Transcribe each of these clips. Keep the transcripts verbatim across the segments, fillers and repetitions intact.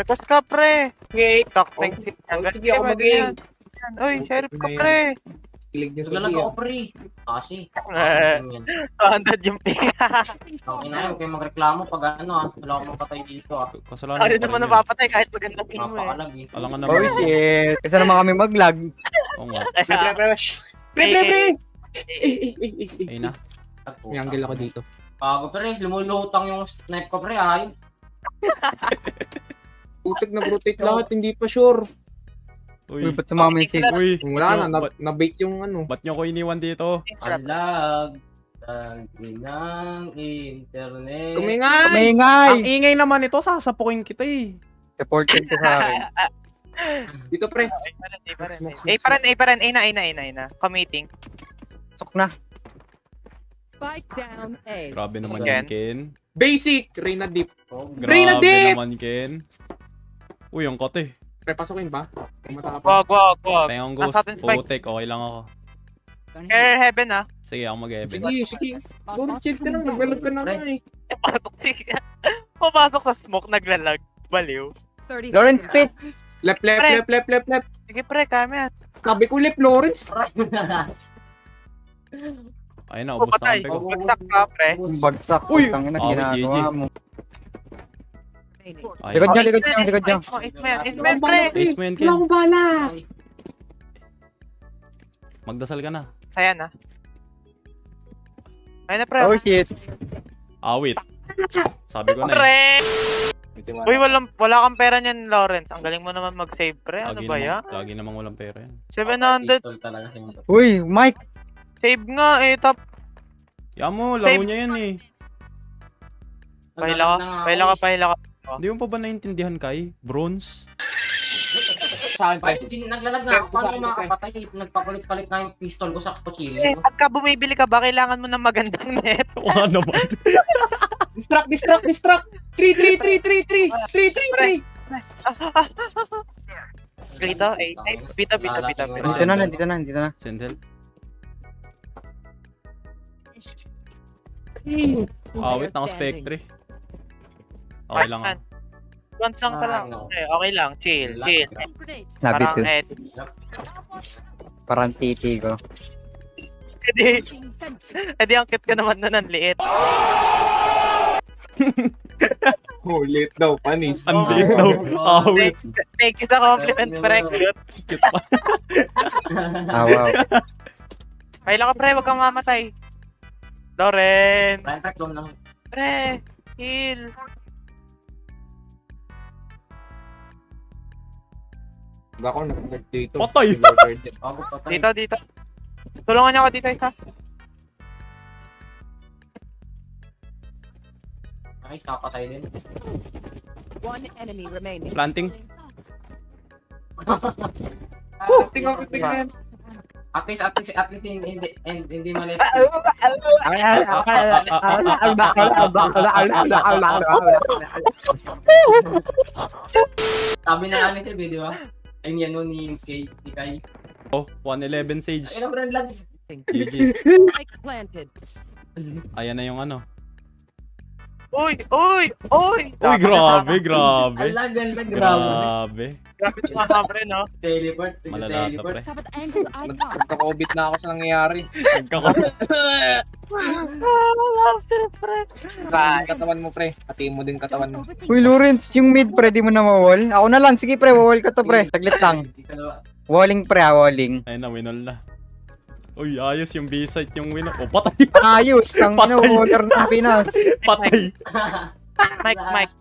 Request ka pre. Okay. Stock tank ship. Hanggang sige ako mag-game. Uy, sheriff ka pre. Kilig niya sa pili yan. Pre. Kasi. two hundred yung pili. Okay na yun. Huwag kayong magreklamo pag ano ah. Wala akong mapatay dito ah. Kasalanan ko rin yun. Ano naman napapatay kahit magandang pili mo eh. Napakalag eh. Alam nga naman. Oh shit. Kasi naman kami mag-lag. Oo nga. Pre pre pre pre pre. Ayun na. May angle ako dito. Pago pre, lumulutang yung snipe ko pre, ay. Putik nag-rotate lahat, hindi pa sure. Uy, ba't sumama yung safe? Uy, wala na, nabait yung ano. Ba't nyo ko iniwan dito? Alag, tanginang internet. Kumingay! Kumingay! Ang ingay naman ito, sasapukin kita eh. Supported ka sa akin. Dito pre. A pa rin, A pa rin, A na, A na, A na, A na. Committing. Sok na. Spike down A. Grabe naman yan, Ken. Basic! Reyna Deep. Reyna Deep! Grabe naman, Ken. Uy, ang kote. Pre, pasokin ba? Wag, wag, wag. Tayong ghost. Putik, okay lang ako. Air heaven ah. Sige, ako mag-heaven. Sige, sige. Bro, chill ka lang. Naglalag ka na ako eh. Eh, patok siya. Pumasok sa smoke, naglalag. Baliw. Lawrence Pitt! Left, left, left, left, left, left. Sige, pre, kami at. Sabi ko left, Lawrence. Ayun na, ubos na ko. Bagsak ka, pre. Bagsak. Uy! Oh, G G. Likod niya, likod niya, likod niya. Ismen, pre! Ismen, Ken. Wala akong bala! Magdasal ka na. Ayan na. Ayan na, pre. Oh, shit. Awit. Sabi ko na eh. Uy, wala kang pera niyan, Lawrence. Ang galing mo naman mag-save, pre. Ano ba yan? Lagi namang walang pera yan. seven hundred. Uy, Mike! Save nga eh, top. Yan mo, laro niya yan eh. Pahila ka, pahila ka, pahila ka. Hindi mo pa ba naintindihan kay? Bronze? Saan pa? Naglalag na ako, paano makakapatay? Nagpakulit-palit na yung pistol ko sa kuchilyo. Eh, pagka bumibili ka ba, kailangan mo ng magandang net? Wala naman. Distract, distract, distract! three, three, three, three, three, three, three! Dito, eh. Pita, pita, pita. Dito na, dito na, dito na. Sentel. Ah, wait, naka spectre. Okay lang ako. Once lang ka lang. Okay lang, chill, chill. Parang head. Parang titi ko. Edi, ang cute ka naman nun, ang liit. Oh, liit daw, panis. Ang liit daw, awit. Thank you sa compliment, parang cute. Cute pa. Ah, wow. Kailan ka, pre, wag kang mamatay. Loren! Pre, tatlong lang. Pre, heal! Baka ako nag-guard dito. Patay! Dito, dito. Tulungan niyo ako dito isa. Ay, kakatay din. Planting. Planting ako, tingnan. At least, at least, at least, hindi, hindi mali. Sabi na alin si B, di ba? Ayun yan nun ni Kay. Oh, one eleven Sage. Ayun ang brand lang. G G. Ayan na yung ano. Uy! Uy! Uy! Uy, grabe, grabe. Ang lagal na, grabe. Grabe. Grabe ito mga pre, no? Teleport. Malalata, pre. Nagka-COVID na ako sa nangyayari. Nagka-COVID. Saan katawan mo, pre? Pati mo din katawan mo. Uy, Lawrence, yung mid, pre, di mo na mawall. Ako na lang, sige, pre, wawall ka to, pre. Taglit lang. Walling, pre, walling. Ayun na, winol na. Uy, ayos yung B-site yung win. O, patay! Ayos! Ang ino-water na Pinas! Patay! Mike, Mike.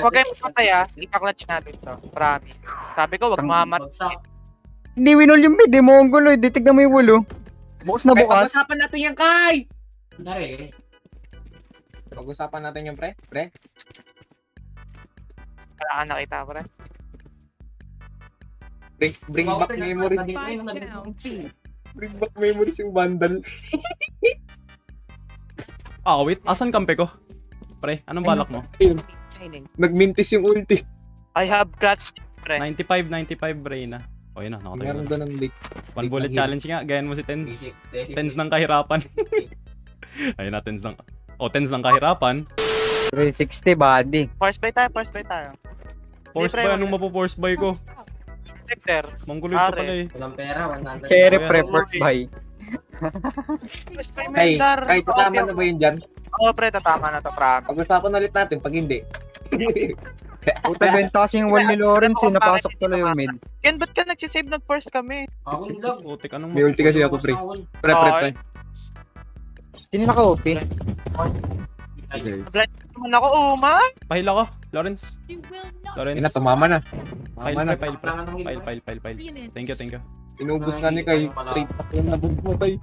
Huwag kayo patay ah. Ipa-clutch natin to. Promise. Sabi ko, huwag mamatay. Hindi winol yung mid. Mo ang gulo. Hindi, tignan mo yung ulo. Bukas na bukas. Pag-usapan natin yan, Kai! Dari. Pag-usapan natin yung pre. Pre. Wala ka nakita, pre. Bring, bring back memories. Bring back memories yung bandal. Ah, wait. Asan kampe ko? Pre, anong balak mo? Nagmintis yung ulti. I have clutch, pre. ninety-five, ninety-five, Reyna. O, yun na. Nakatayo na. One bullet challenge nga. Gayan mo si Tens. Tens ng kahirapan. Ayun na, Tens ng... O, Tens ng kahirapan. three sixty body. Force buy tayo, force buy tayo. Force buy, anong mapo-force buy ko? Sector. Manggulit ka pala eh. Walang pera, one hundred. Kere pre force buy. Hey, kahit tatama na ba yun dyan? Oo pre, tatama na to prank. Pag-usapan ulit natin, pag hindi. Puta benta kasi yung wall ni Lawrence, napasok tuloy yung mid. Ken, ba't ka nagsisave? Nag-force kami. Ako yung lag. Utik, anong may ulti kasi ako, pre. Pre, pre, pre. Sino naka-O P? Blind naman ako, Uma. Pahil ako, Lawrence. Lawrence. Ina, tumama na. Pahil, pahil, pahil, pahil, pahil, pahil. Thank you, thank you. Inubos na ni kay three pack yung nabog mo, tay.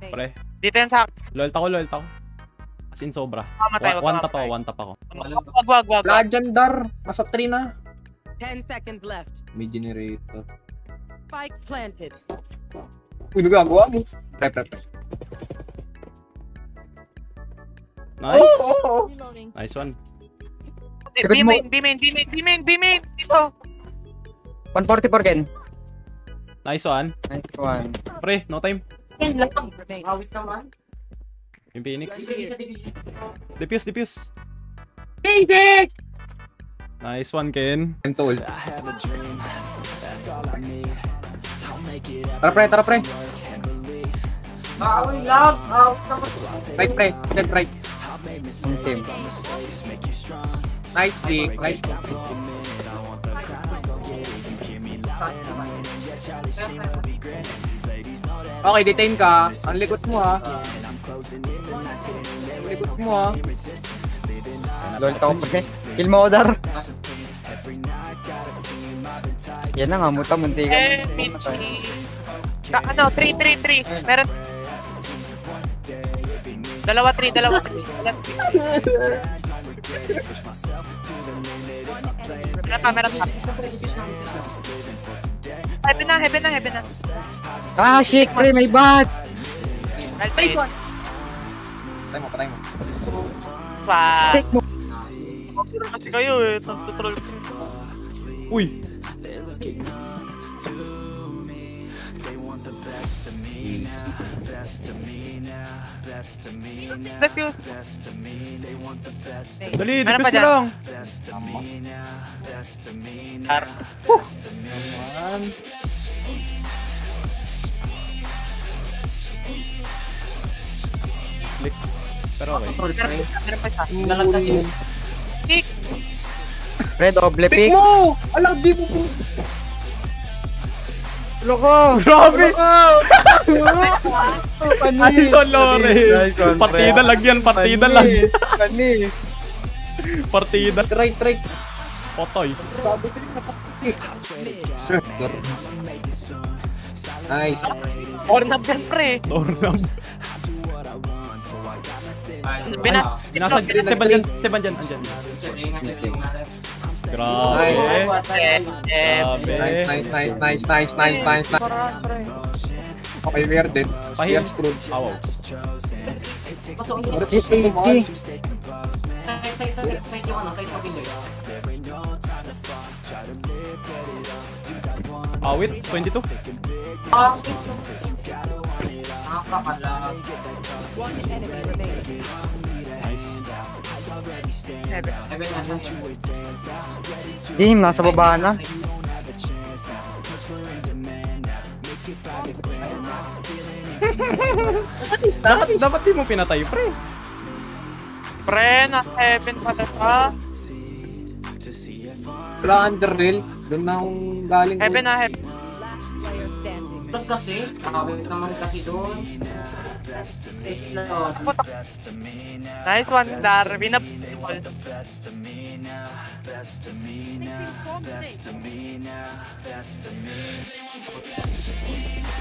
Pre. Dito yan sa akin. Loyal tako, loyal tako. As in sobra. One tap ako, one tap ako. Wag, wag, wag. Legendar! Nasa three na. ten seconds left. May generator. Spike planted. Uy, nagagawa mo. Pre, pre, pre. Nice! Nice one. B-main, B-main, B-main, B-main, B-main! Dito! one forty-four, Ken. Nice one. Nice one. Pre, no time. Ken, lang. Awit naman. Yung Phoenix. Defuse, defuse. Phoenix! Nice one, Ken. I'm told. Tara pre, tara pre. Baawin lang. Right, pre. Dead right. Same. Nice pick. Nice pick. Okay, detain ka. Ang likot mo ha. Likot mo ha. Lol, tao pre. Kill mo, Odar. Yan na nga, muta, munti ka. Ano, three, three, three. Meron. Dalawa, three, dalawa, three. Meron pa, meron pa. Heaven na, heaven na, heaven na. Ah, shit, pre, may bat. Patay mo, patay mo. Patay mo. Kasi kayo eh, nag-troll. Uy! Dali, dipis mo lang! Click. Pero okay. Meron pa siya. Nalang kasi yun. Pick! Pre, doble pick! Pick mo! Alang, di mo po! Loko! Grabe! Alison Lawrence! Partida lang yan! Partida lang! Partida! Right, right! Potoy! Sabi sila yung masakit! Nice! Tornab yan, pre! Tornab! Binasag! Seban dyan! Seban dyan! Grabe! Grabe! Nice, nice, nice, nice, nice, nice, nice, nice! Okay, we are dead. Pahil! Awaw! Awit! twenty-two! Nice! Game, nasa baba na. Dapat, dapat di mo pinatay, pre. Pre, nasa heaven pa data. Wala under rail. Doon na akong galing. Heaven na, heaven. Doon kasi, nakawit naman kasi doon. Nice one, Darwin.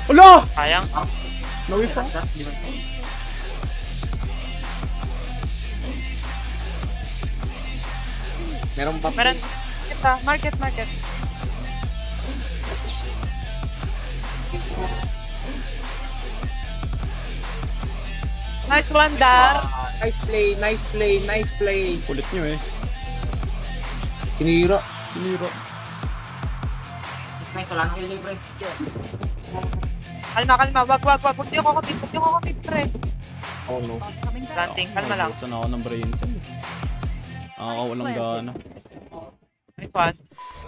Ulo! Sayang. Nawisa. Meron pa. Meron. Kita, market, market. Nice one, Dar! Nice play, nice play, nice play! Kulit nyo eh. Sinira. Sinira. Kalma, kalma. Wag, wag, wag. Huwag nyo ko kapit. Huwag nyo ko kapit, pre. Oh no. Ranting, kalma lang. Gusto na ako ng brain cell. Ako, walang gana. May quad.